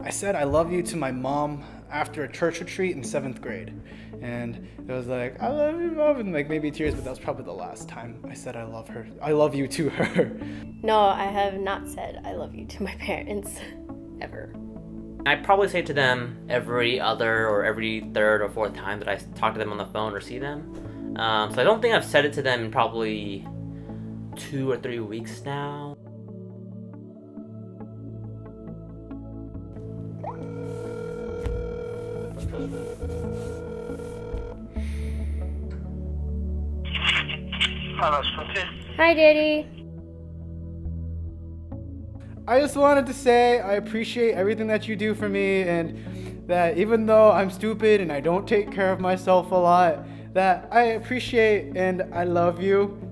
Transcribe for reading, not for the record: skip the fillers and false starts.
I said I love you to my mom after a church retreat in 7th grade. And it was like, I love you, mom, and like maybe tears, but that was probably the last time I said I love her. I love you to her. No, I have not said I love you to my parents, ever. I probably say to them every other or every third or fourth time that I talk to them on the phone or see them. So I don't think I've said it to them in probably 2 or 3 weeks now. Hi, Daddy. I just wanted to say I appreciate everything that you do for me, and that even though I'm stupid and I don't take care of myself a lot, that I appreciate and I love you.